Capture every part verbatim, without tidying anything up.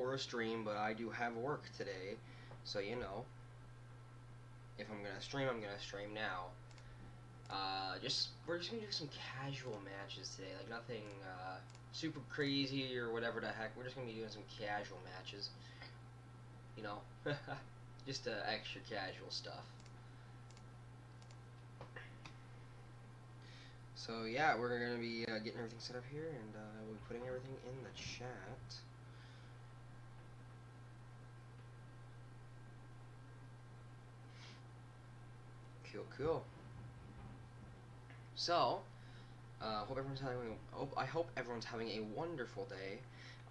for a stream, but I do have work today, so you know, if I'm gonna stream, I'm gonna stream now. Uh, just we're just gonna do some casual matches today, like nothing uh, super crazy or whatever the heck. We're just gonna be doing some casual matches, you know, just uh, extra casual stuff. So yeah, we're gonna be uh, getting everything set up here, and uh, we'll be putting everything in the chat. Cool, cool. So, uh, hope everyone's having. Hope, I hope everyone's having a wonderful day.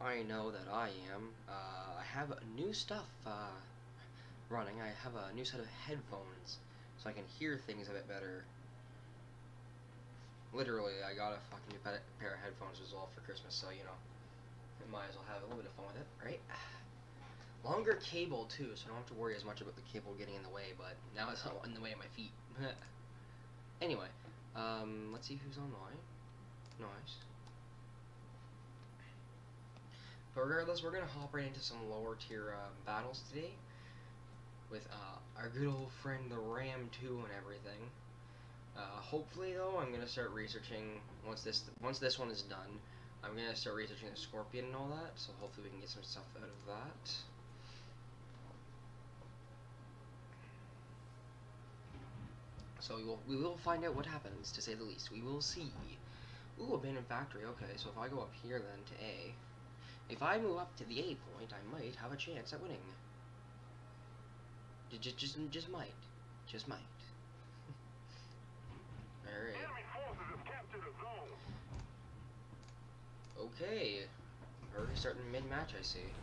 I know that I am. Uh, I have new stuff uh, running. I have a new set of headphones, so I can hear things a bit better. Literally, I got a fucking new pair of headphones as well for Christmas, so, you know, I might as well have a little bit of fun with it, right? Longer cable, too, so I don't have to worry as much about the cable getting in the way, but now it's not in the way of my feet. Anyway, um, let's see who's online. Nice. But regardless, we're going to hop right into some lower-tier uh, battles today with uh, our good old friend, the Ram two and everything. Uh, hopefully, though, I'm gonna start researching once this th once this one is done. I'm gonna start researching the Scorpion and all that. So hopefully, we can get some stuff out of that. So we will we will find out what happens, to say the least. We will see. Ooh, abandoned factory. Okay, so if I go up here then to A, if I move up to the A point, I might have a chance at winning. Just just just might, just might. Alright. Okay. We're already starting mid-match, I see.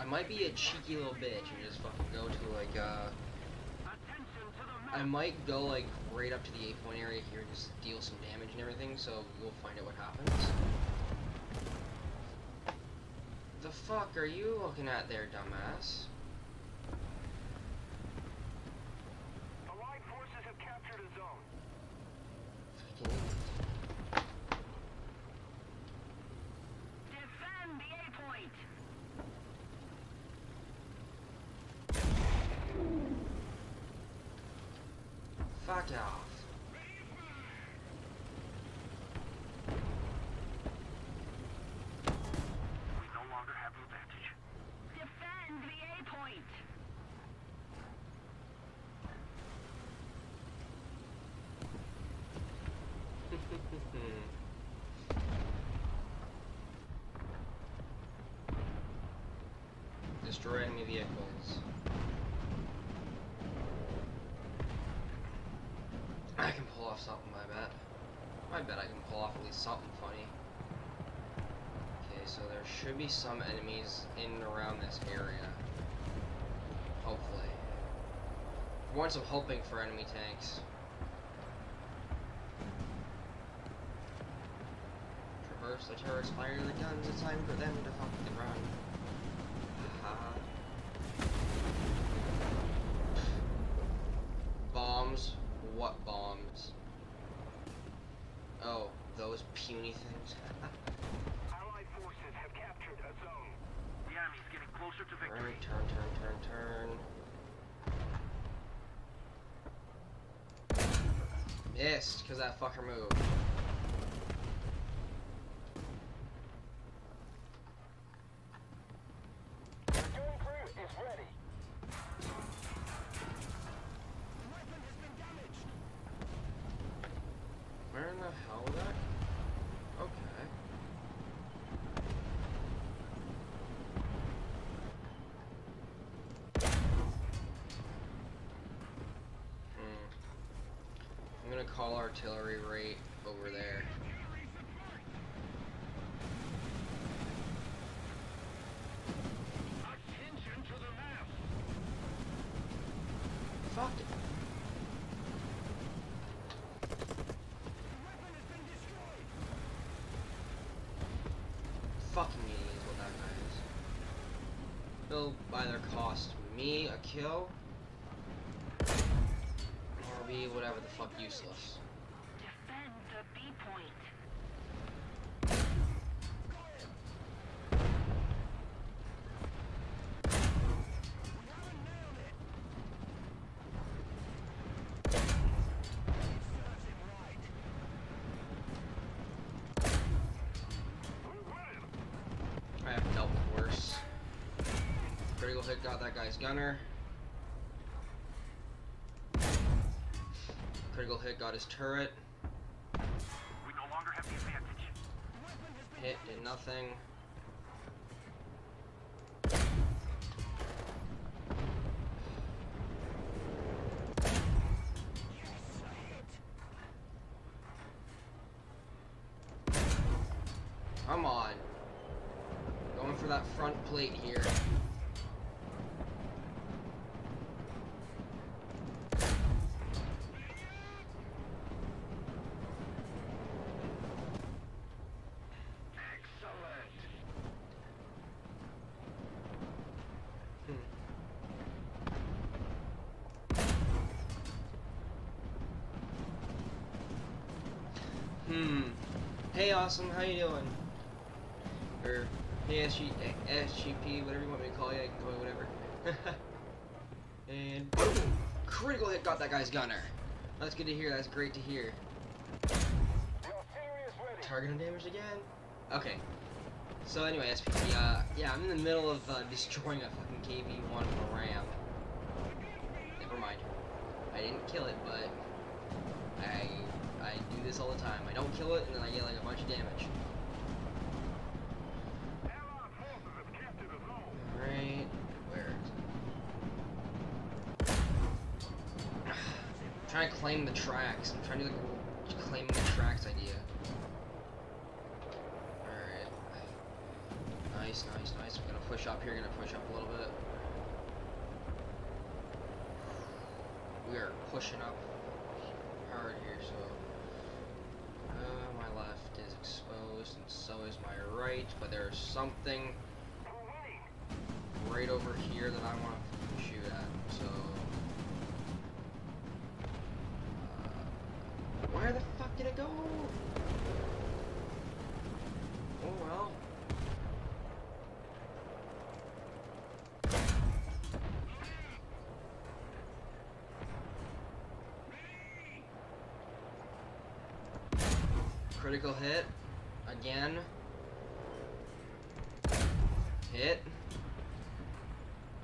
I might be a cheeky little bitch and just fucking go to like, uh... I might go like right up to the eight point area here and just deal some damage and everything, so we'll find out what happens. The fuck are you looking at there, dumbass? Fuck off. We no longer have the advantage. Defend the A point. Destroy enemy vehicles. Something, I bet. I bet I can pull off at least something funny. Okay, so there should be some enemies in and around this area. Hopefully. For once, I'm hoping for enemy tanks. Traverse the terrorists, fire the guns, it's time for them to fucking run. Haha. Bombs. What bombs? Oh, those puny things. Allied forces have captured a zone. The enemy's getting closer to victory. Turn, turn, turn, turn, turn. Missed, because that fucker moved. Call artillery right over there. Attention to the map. Fuck it. The weapon has been destroyed. Fucking idiot is what that guy is. He'll either cost me a kill. Whatever the fuck, useless. Defend the B point. Got that guy's gunner. Critical hit, got his turret. We no longer have the advantage. Hit, did nothing. Come on. Going for that front plate here. Hmm. Hey, Awesome, how you doing? Or, hey, S G P, whatever you want me to call you, I can call you whatever. And boom! Critical hit, got that guy's gunner. That's good to hear, that's great to hear. Targeting damage again? Okay. So anyway, S P T, uh, yeah, I'm in the middle of uh, destroying a fucking K V one Ram. Never mind. I didn't kill it, but I... I do this all the time. I don't kill it, and then I get like a bunch of damage. Right, where? I'm trying to claim the tracks. I'm trying to do like a claiming the tracks idea. Alright. Nice, nice, nice. I'm gonna push up here. Gonna push up a little bit. We are pushing up hard here, so. Is exposed, and so is my right, but there's something right over here that I want to shoot at, so... Uh, where the fuck did it go? Oh well. Critical hit, again, hit,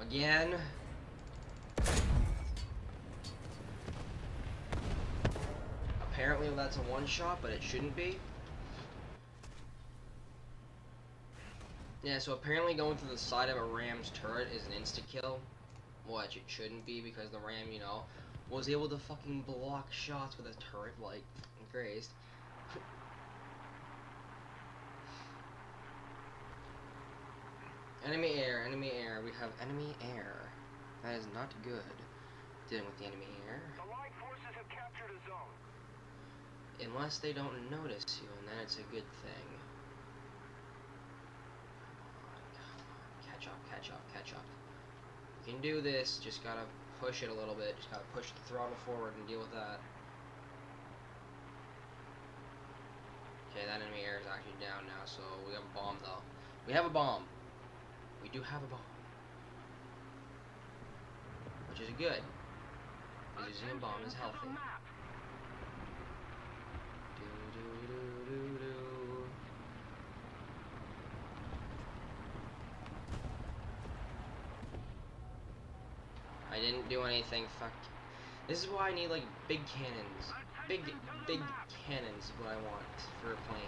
again, apparently that's a one shot, but it shouldn't be. Yeah, so apparently going through the side of a Ram's turret is an insta-kill, which it shouldn't be because the Ram, you know, was able to fucking block shots with a turret like grazed. Enemy air, enemy air, we have enemy air. That is not good. Dealing with the enemy air. Allied forces have captured a zone. Unless they don't notice you, and then it's a good thing. Catch up, catch up, catch up. You can do this, just gotta push it a little bit. Just gotta push the throttle forward and deal with that. Okay, that enemy air is actually down now, so we have a bomb though. We have a bomb. We do have a bomb, which is good, because using a bomb is healthy. Do, do, do, do, do. I didn't do anything, fuck. This is why I need like big cannons. Big, big cannons is what I want for a plane.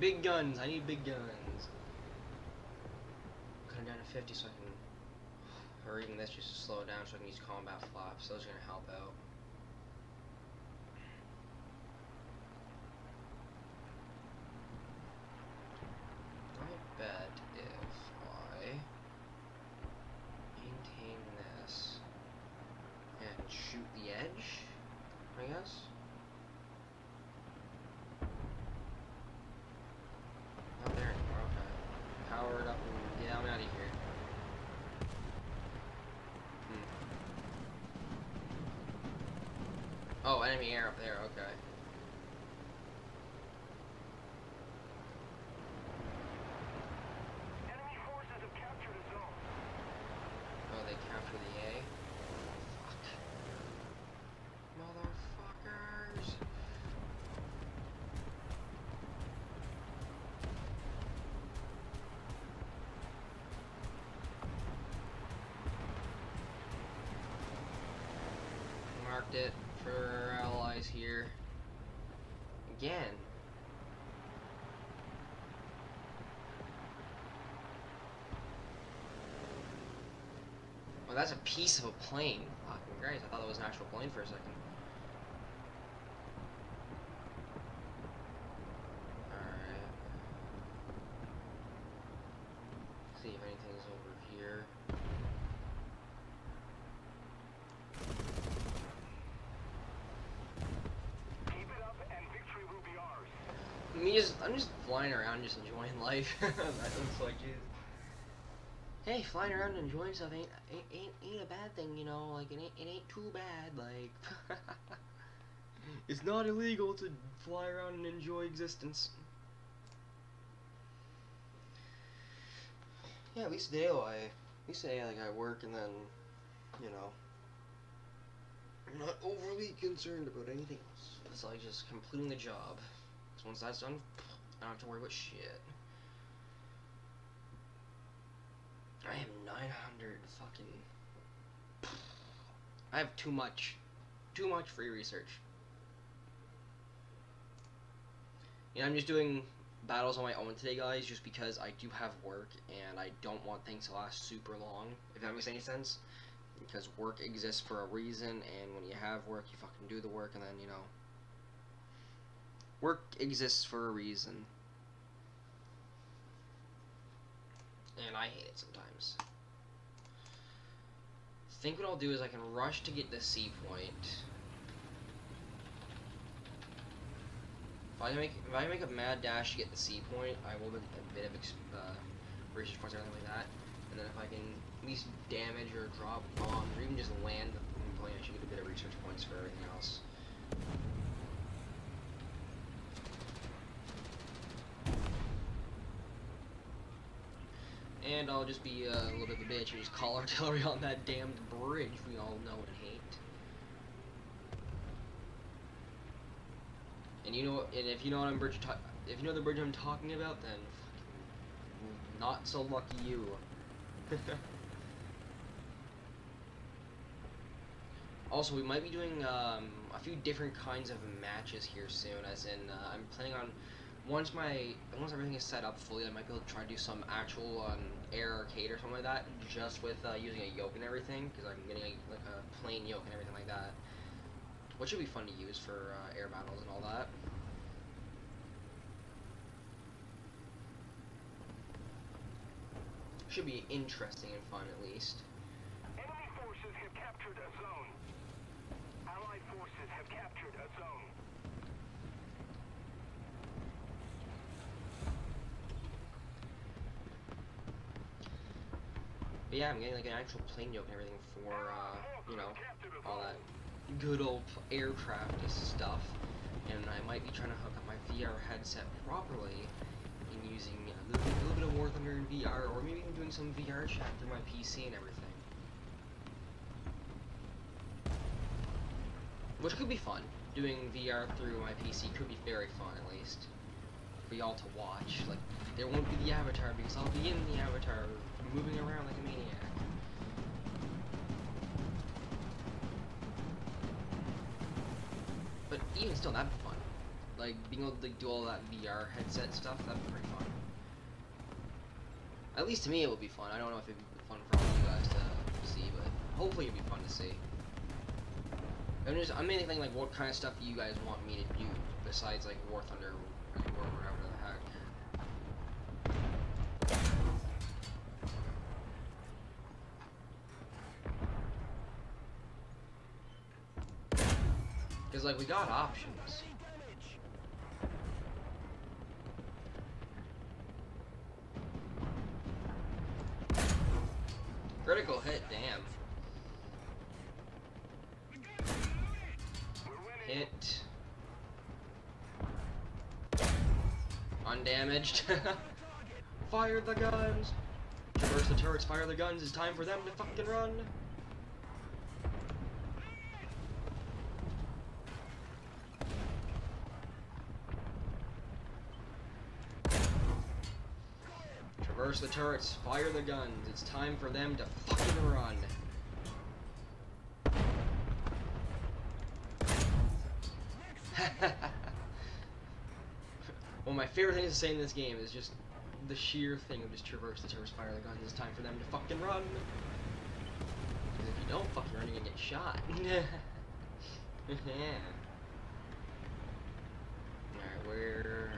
Big guns, I need big guns. Cut it down to fifty so I can, or even this just to slow it down so I can use combat flops, those are gonna help out. I bet if I maintain this and shoot the edge, I guess. Oh, enemy air up there, okay. dropped it for our allies here. Again. Well, that's a piece of a plane. Fucking Christ, I thought that was an actual plane for a second. Alright. See if anything's over here. Keep it up and victory will be ours. I'm just, I'm just flying around, just enjoying life. That looks like it. Hey, flying around and enjoying stuff ain't ain't, ain't ain't a bad thing, you know. Like it ain't it ain't too bad. Like it's not illegal to fly around and enjoy existence. Yeah, at least today I at least today like I work and then, you know, I'm not overly concerned about anything else. It's like just completing the job. Because once that's done, I don't have to worry about shit. I am nine hundred fucking... I have too much. Too much free research. You know, I'm just doing battles on my own today, guys, just because I do have work, and I don't want things to last super long, if that makes any sense. Because work exists for a reason, and when you have work, you fucking do the work, and then, you know... Work exists for a reason. And I hate it sometimes. I think what I'll do is I can rush to get the C point. If I make if I make a mad dash to get the C point, I will get a bit of uh, research points or anything like that. And then if I can at least damage or drop bombs or even just land the plane, I should get a bit of research points for everything else. And I'll just be uh, a little bit of a bitch and just call artillery on that damned bridge we all know and hate. And you know, and if you know what I'm bridge, if you know the bridge I'm talking about, then fucking not so lucky you. Also, we might be doing um, a few different kinds of matches here soon. As in, uh, I'm planning on. Once my once everything is set up fully, I might be able to try to do some actual um, air arcade or something like that, just with uh, using a yoke and everything, because I'm getting a, like a plain yoke and everything like that, which should be fun to use for uh, air battles and all that. Should be interesting and fun at least. Enemy forces have captured a zone. Allied forces have captured a zone. But yeah, I'm getting like an actual plane yoke and everything for, uh, you know, all that good old aircraft stuff. And I might be trying to hook up my V R headset properly and using a little, a little bit of War Thunder in V R, or maybe even doing some V R chat through my P C and everything. Which could be fun. Doing V R through my P C could be very fun, at least. For y'all to watch. Like, there won't be the avatar because I'll be in the avatar moving around like a maniac. But even still, that'd be fun. Like, being able to like, do all that V R headset stuff, that'd be pretty fun. At least to me it would be fun. I don't know if it'd be fun for all you guys to see, but hopefully it'd be fun to see. I'm just, I'm mainly thinking like what kind of stuff you guys want me to do besides like War Thunder or whatever the heck. Because, like, we got options. Critical hit, damn. Hit. Undamaged. Fire the guns! Traverse the turrets, fire the guns, it's time for them to fucking run! Traverse the turrets, fire the guns, it's time for them to fucking run. one of my favorite things to say in this game is just the sheer thing of just traverse the terrorist fire the guns. It's time for them to fucking run. Because if you don't fucking run, you're gonna get shot. Alright, where are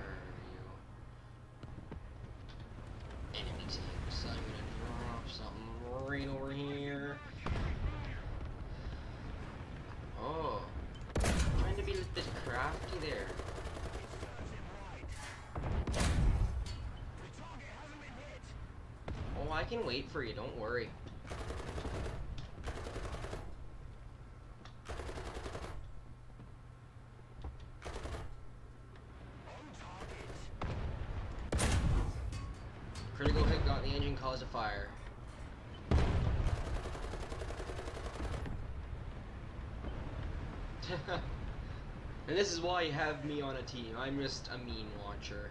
you? Enemy team. So I'm gonna drop something right over here. Oh. I'm trying to be a bit crafty there. Oh, I can wait for you, don't worry. Critical hit got the engine, caused a fire. And this is why you have me on a team. I'm just a meme launcher.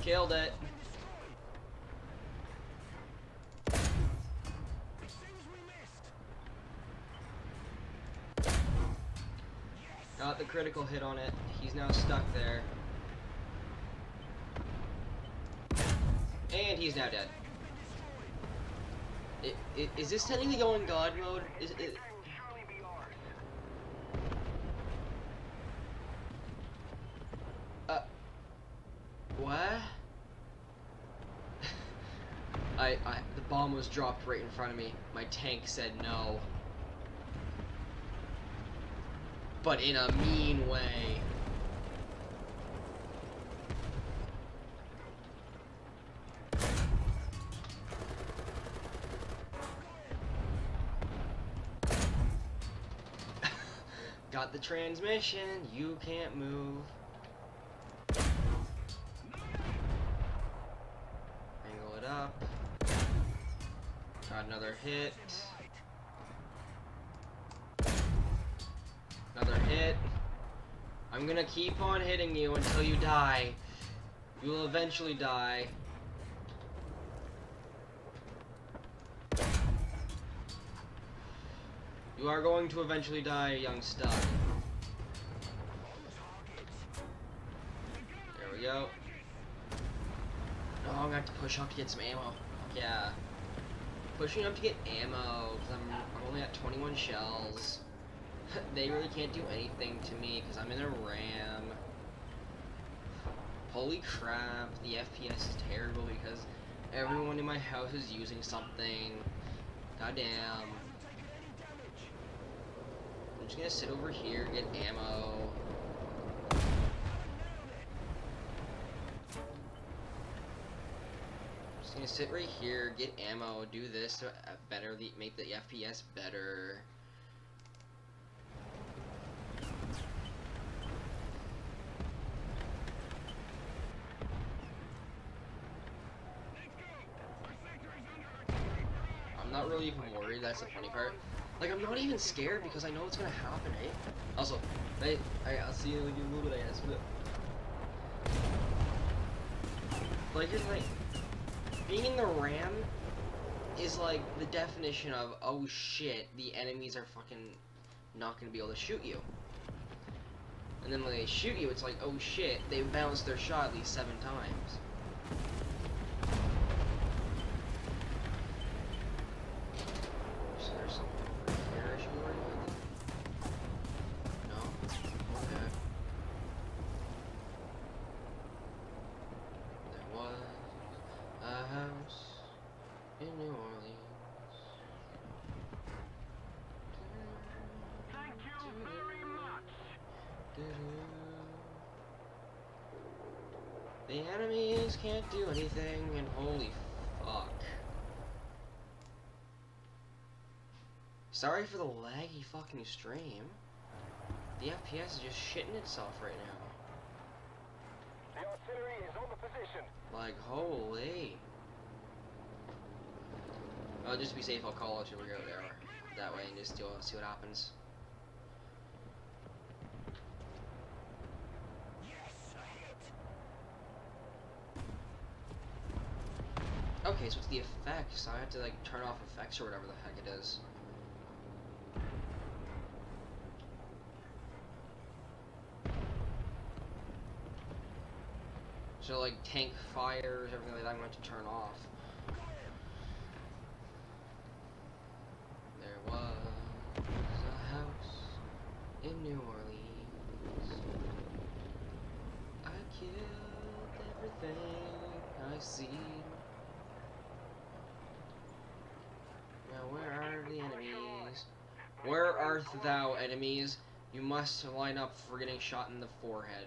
Killed it. Got the critical hit on it. He's now stuck there. And he's now dead. It, it, is this technically going God mode? Is it? Uh. What? I, I, the bomb was dropped right in front of me. My tank said no. But in a mean way. Got the transmission, you can't move. Angle it up. Got another hit. Another hit. I'm gonna keep on hitting you until you die. You will eventually die. You are going to eventually die, young stud. There we go. Oh, I'm gonna have to push up to get some ammo. Yeah. Pushing up to get ammo, because I'm, I'm only at twenty-one shells. They really can't do anything to me, because I'm in a Ram. Holy crap, the F P S is terrible because everyone in my house is using something. Goddamn. I'm just gonna sit over here, get ammo. I'm just gonna sit right here, get ammo, do this to better the make the F P S better. I'm not really even worried, that's the funny part. Like, I'm not even scared because I know what's gonna happen, right? Also, I, I, I'll see you in a little bit, I guess, but... Like, it's like... Being in the Ram is, like, the definition of, oh shit, the enemies are fucking not gonna be able to shoot you. And then when they shoot you, it's like, oh shit, they bounced their shot at least seven times. The enemies can't do anything, and holy fuck. Sorry for the laggy fucking stream. The F P S is just shitting itself right now. The artillery is on the position. Like, holy. I'll just be safe, I'll call it till we go there. That way, and just deal, see what happens. Okay, so it's the effects. So I have to like turn off effects or whatever the heck it is. So like tank fires, everything like that, I'm going to turn off. There was a house in New Orleans. I killed everything I see. Now where are the enemies? Where art thou, enemies? You must line up for getting shot in the forehead.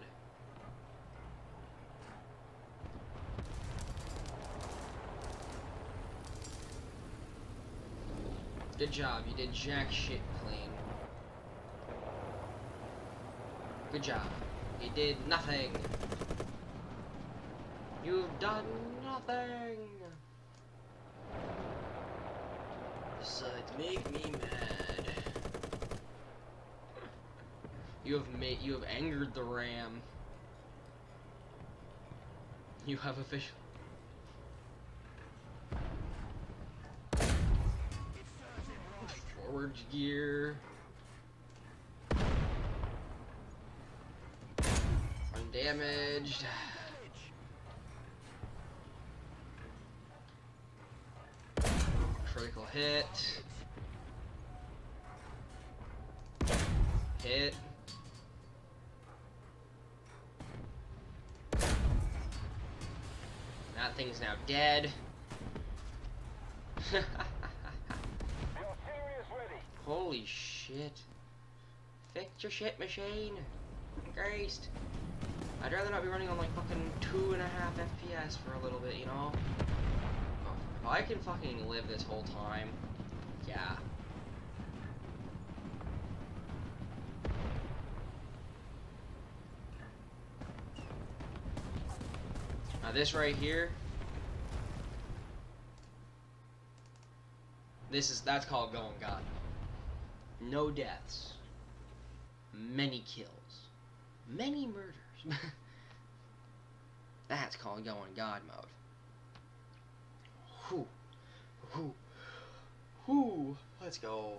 Good job, you did jack shit, plane. Good job. You did nothing. You've done nothing. Besides, make me mad. You have made, you have angered the Ram. You have officially. Forward gear. Undamaged. Critical hit. Hit. That thing's now dead. Holy shit. Fix your shit machine. Christ. I'd rather not be running on like fucking two and a half F P S for a little bit, you know? If I can fucking live this whole time, yeah. Now this right here, this is, that's called going God. No deaths, many kills, many murders. That's called going God mode. Whoo, whoo, whoo, let's go.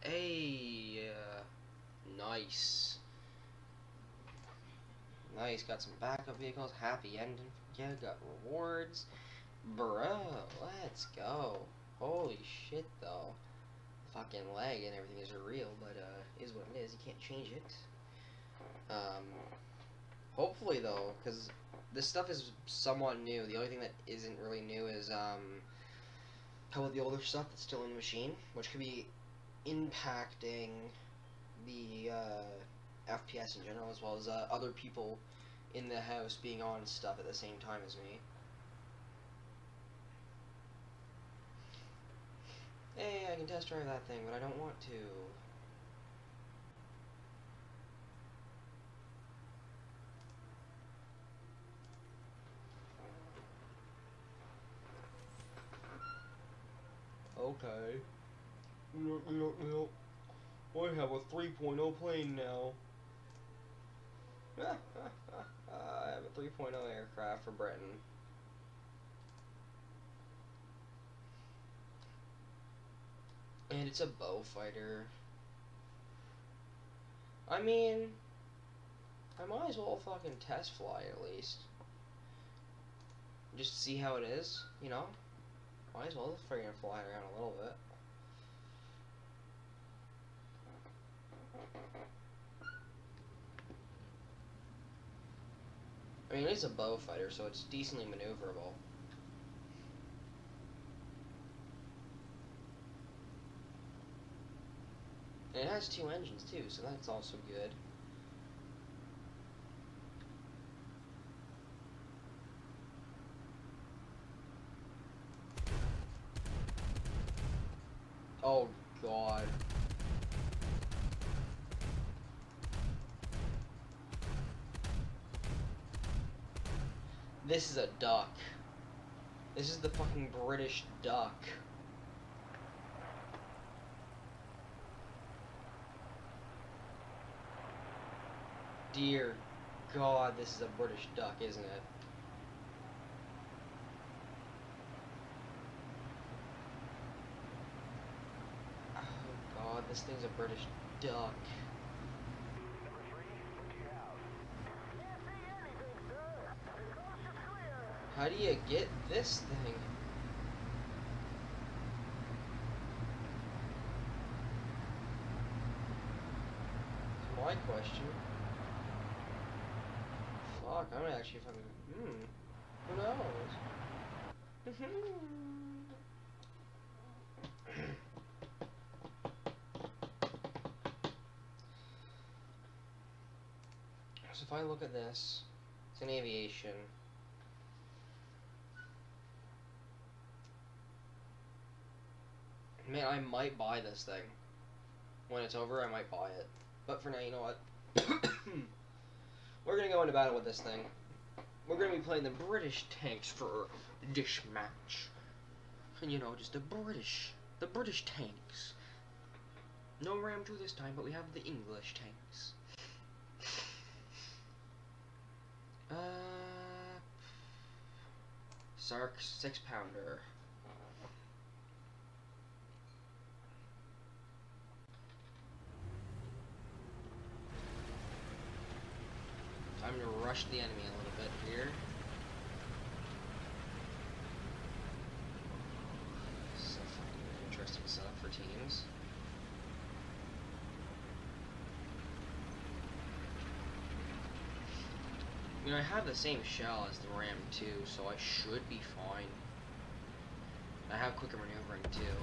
Hey, uh, nice. Nice, got some backup vehicles, happy ending, yeah, got rewards. Bro, let's go. Holy shit, though. Fucking lag and everything is real, but, uh, is what it is, you can't change it. Um, hopefully, though, because this stuff is somewhat new. The only thing that isn't really new is, um, how about the older stuff that's still in the machine, which could be impacting the uh, F P S in general, as well as uh, other people in the house being on stuff at the same time as me. Hey, I can test drive that thing, but I don't want to. Okay. I have a three point oh plane now. I have a three point oh aircraft for Britain. And it's a bow fighter. I mean, I might as well fucking test fly at least. Just see how it is, you know? Might as well friggin' fly it around a little bit. I mean, it is a bow fighter, so it's decently maneuverable. And it has two engines, too, so that's also good. Oh, God. This is a duck. This is the fucking British duck. Dear God, this is a British duck, isn't it? Oh God. This thing's a British duck. Number three, get out. Can't see anything, sir. The coast is clear. How do you get this thing? That's my question. Fuck, I don't actually fucking. Hmm. Who knows? So if I look at this, it's an aviation. Man, I might buy this thing. When it's over, I might buy it. But for now, you know what? We're gonna go into battle with this thing. We're gonna be playing the British tanks for this match. And you know, just the British, the British tanks. No Ram two this time, but we have the English tanks. Uh, Sark six pounder. Time to rush the enemy a little bit here. This is a fucking interesting setup for teams. I mean, I have the same shell as the Ram two, so I should be fine. And I have quicker maneuvering too.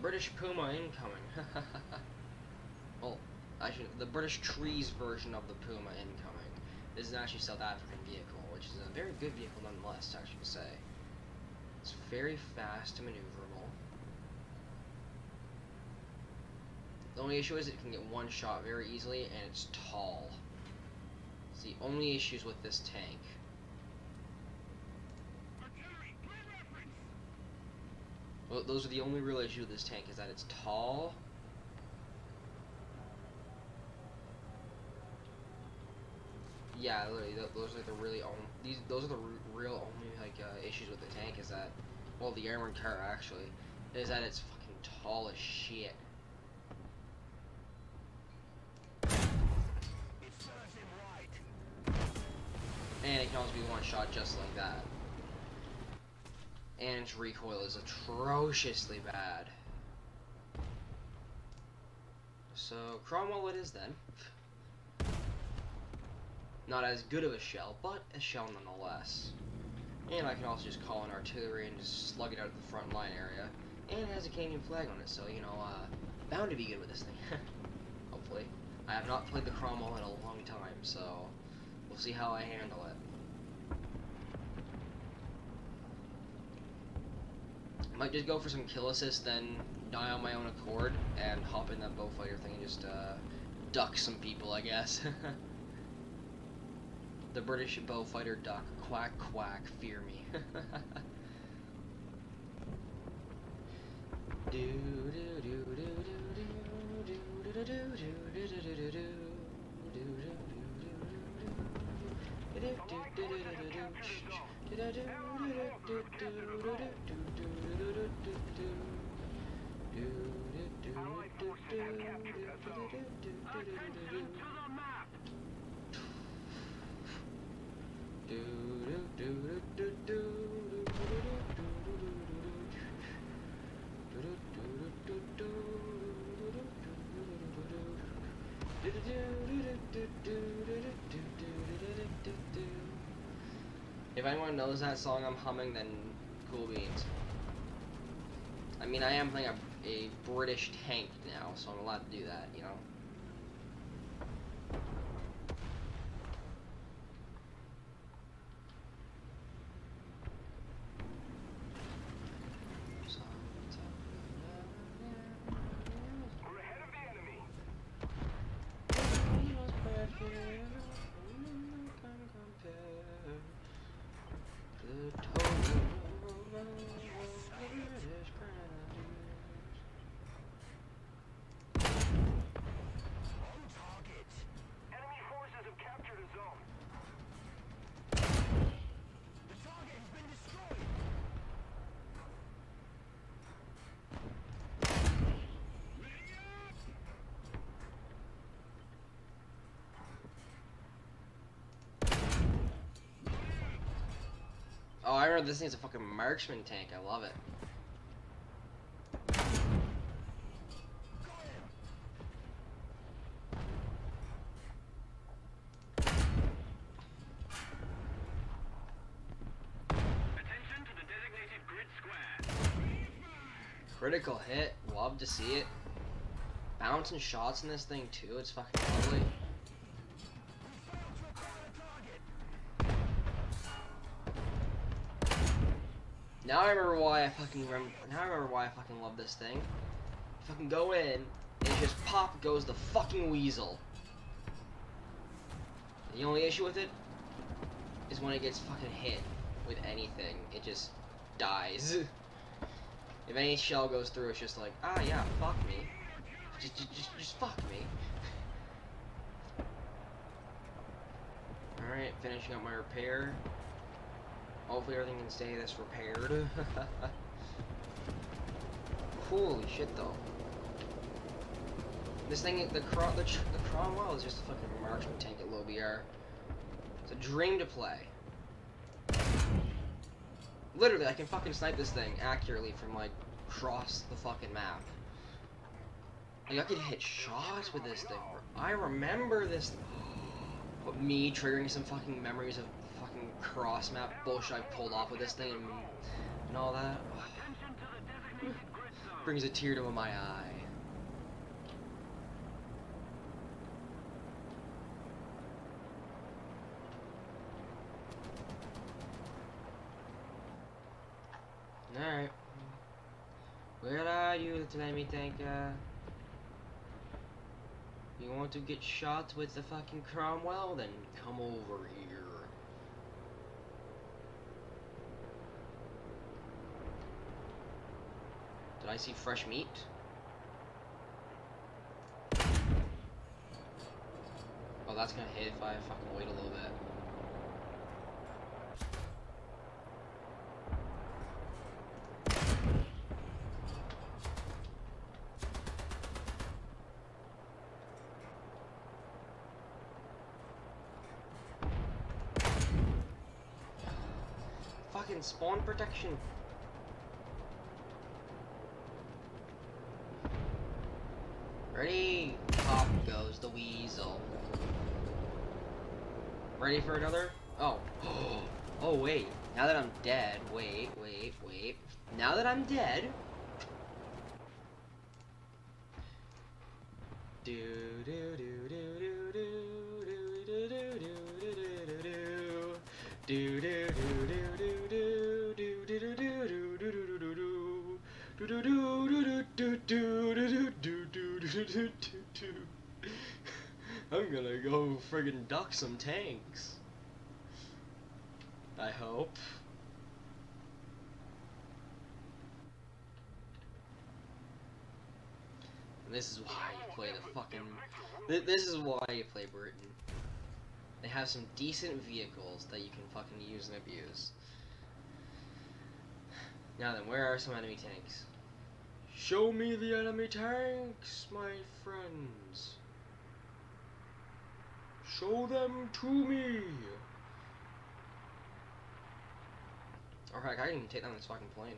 British Puma incoming. Well, actually, the British Trees version of the Puma incoming. This is an actually South African vehicle, which is a very good vehicle nonetheless, actually, to say. It's very fast and maneuverable. The only issue is it can get one shot very easily, and it's tall. It's the only issues with this tank. Artillery, play reference. Well, those are the only real issue with this tank, is that it's tall. Yeah, literally, those are the really only these. Those are the real only like uh, issues with the tank is that, well, the armored car actually is that it's fucking tall as shit. And it can always be one shot just like that. And its recoil is atrociously bad. So, Cromwell it is then. Not as good of a shell, but a shell nonetheless. And I can also just call in artillery and just slug it out of the front line area. And it has a Canadian flag on it, so, you know, uh, bound to be good with this thing. Hopefully. I have not played the Cromwell in a long time, so we'll see how I handle it. I might just go for some kill assist, then die on my own accord, and hop in that bow fighter thing and just uh, duck some people, I guess. The British bow fighter duck. Quack, quack, fear me. Do, do, do, do, do, do, do, do, do, do, do, do, do. If anyone knows that song I'm humming, then cool beans. I mean, I am playing a, a British tank now, so I'm allowed to do that, you know? We're ahead of the enemy. He was perfect. No can compare. The total of British Grenadiers. Thunder, this thing's a fucking marksman tank. I love it. Critical hit, love to see it. Bouncing shots in this thing too, it's fucking lovely. Now I remember why I fucking remember, now I remember why I fucking love this thing. Fucking go in and just pop goes the fucking weasel. The only issue with it is when it gets fucking hit with anything, it just dies. If any shell goes through, it's just like, ah, yeah, fuck me. Just, just, just, just fuck me. Alright, finishing up my repair. Hopefully everything can stay this repaired. Holy shit, though. This thing, the, Cro the, the Cromwell is just a fucking marksman tank at low B R. It's a dream to play. Literally, I can fucking snipe this thing accurately from, like, across the fucking map. Like, I could hit shots with this thing. I remember this th but me triggering some fucking memories of fucking cross-map bullshit I pulled off with this thing and, and all that. Brings a tear to my eye. Alright. Where are you, Lieutenant Me Tanker? You want to get shot with the fucking Cromwell? Then come over here. Did I see fresh meat? Oh, that's gonna hit if I fucking wait a little bit. Spawn protection. Ready? Pop goes the weasel. Ready for another? Oh. Oh, wait. Now that I'm dead. Wait, wait, wait. Now that I'm dead. Do, do, do, do, do, do, do, do, do, do, do, do, do. Do do do do do do do do do do. I'm gonna go friggin' duck some tanks. I hope. And this is why you play the fucking. Th this is why you play Britain. They have some decent vehicles that you can fucking use and abuse. Now then, where are some enemy tanks? Show me the enemy tanks, my friends. Show them to me. Alright, I can even take down this fucking plane.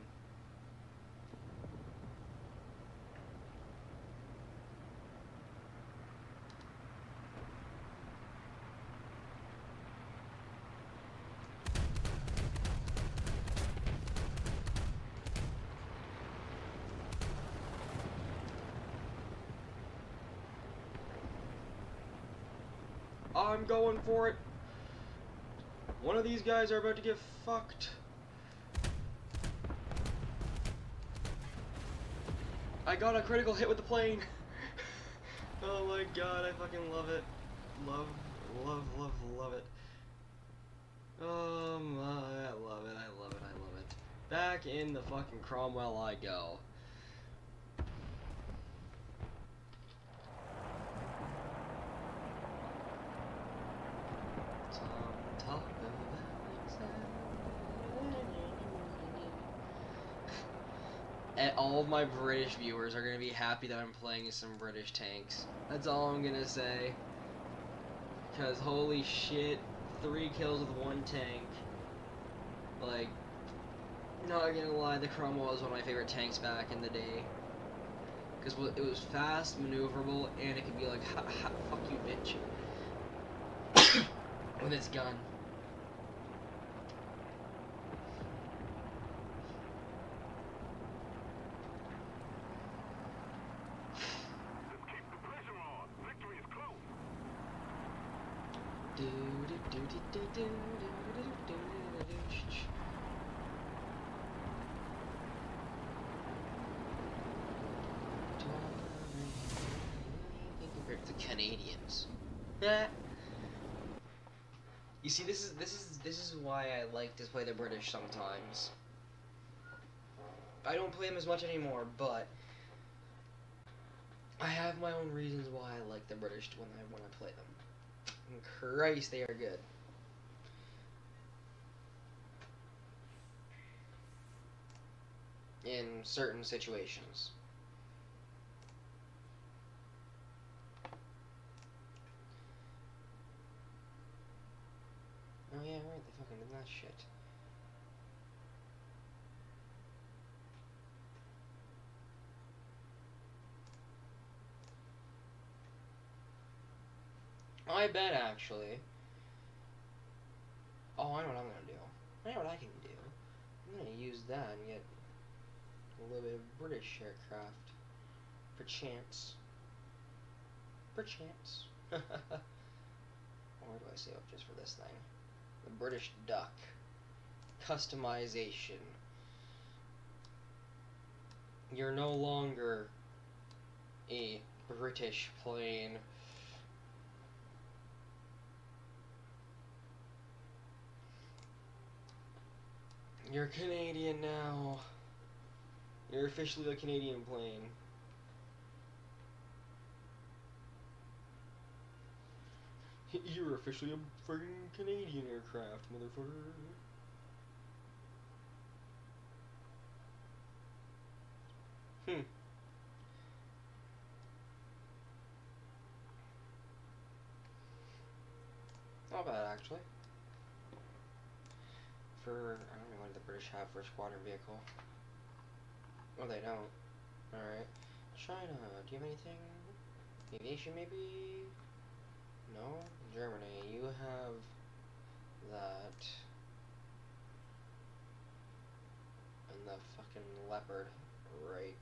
I'm going for it. One of these guys are about to get fucked. I got a critical hit with the plane. Oh my god, I fucking love it. Love, love, love, love it. Um, I love it, I love it, I love it. Back in the fucking Cromwell I go. And all of my British viewers are gonna be happy that I'm playing some British tanks. That's all I'm gonna say. Because holy shit, three kills with one tank. Like, Not gonna lie, the Cromwell was one of my favorite tanks back in the day. Because it was fast, maneuverable, and it could be like, ha, ha, fuck you, bitch. With its gun. Canadians. You see, this is this is this is why I like to play the British sometimes. I don't play them as much anymore, but I have my own reasons why I like the British when I when I play them. And Christ, they are good. In certain situations. Oh yeah, right, they fucking did that shit. I bet, actually. Oh, I know what I'm gonna do. I know what I can do. I'm gonna use that and get a little bit of British aircraft. Perchance. Perchance. Or do I save up just for this thing? The British Duck. Customization. You're no longer a British plane. You're Canadian now. You're officially a Canadian plane. You're officially a friggin' Canadian aircraft, motherfucker. Hmm. Not bad, actually. For, I don't know what the British have for a squadron vehicle. Oh, they don't. Alright. China, do you have anything? Aviation, maybe? No? Germany, you have that. And the fucking Leopard. Right.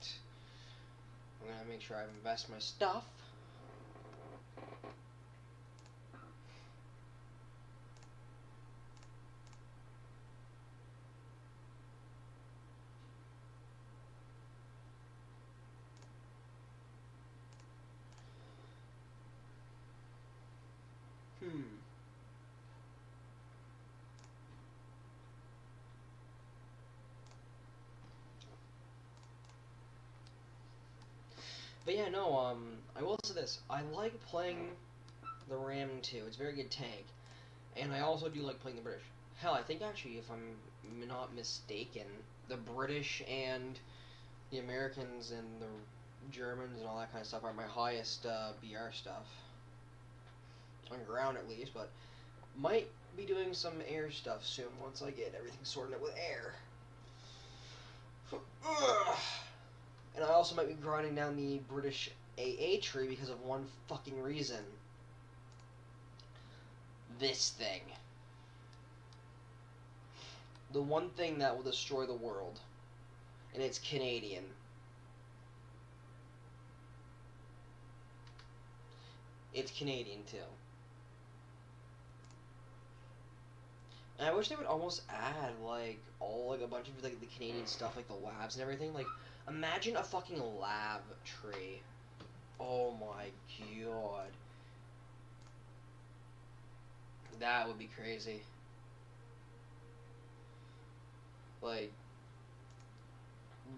I'm gonna make sure I invest my stuff. Hmm. But yeah, no, um, I will say this. I like playing the Ram two. It's a very good tank. And I also do like playing the British. Hell, I think actually, if I'm not mistaken, the British and the Americans and the Germans and all that kind of stuff are my highest uh, B R stuff. On ground at least, but might be doing some air stuff soon once I get everything sorted out with air. So, ugh. And I also might be grinding down the British A A tree because of one fucking reason. This thing. The one thing that will destroy the world. And it's Canadian. It's Canadian too. And I wish they would almost add like all like a bunch of like the Canadian stuff, like the labs and everything. Like, imagine a fucking lab tree. Oh my god, that would be crazy. Like,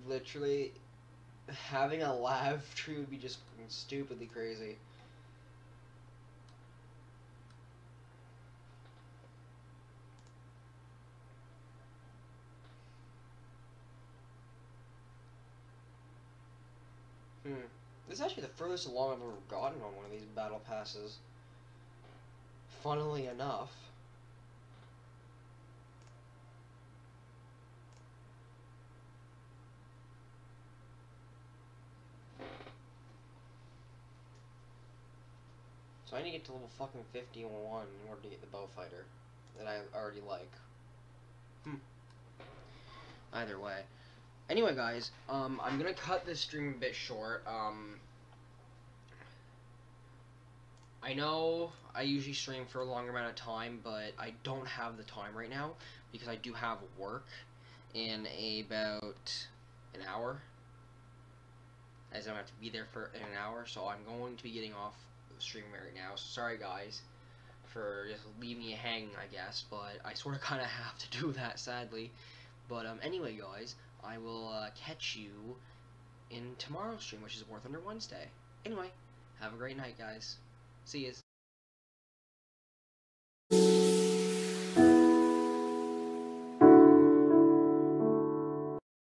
literally, having a lab tree would be just stupidly crazy. This is actually the furthest along I've ever gotten on one of these battle passes. Funnily enough. So I need to get to level fucking fifty-one in order to get the bow fighter that I already like. Hmm. Either way. Anyway, guys, um, I'm gonna cut this stream a bit short. Um, I know I usually stream for a longer amount of time, but I don't have the time right now because I do have work in about an hour. As I'm gonna have to be there for in an hour, so I'm going to be getting off the stream right now. So sorry, guys, for just leaving you hanging, I guess, but I sort of kind of have to do that, sadly. But um, anyway, guys, I will uh, catch you in tomorrow's stream, which is War Thunder Wednesday. Anyway, have a great night, guys. See yous.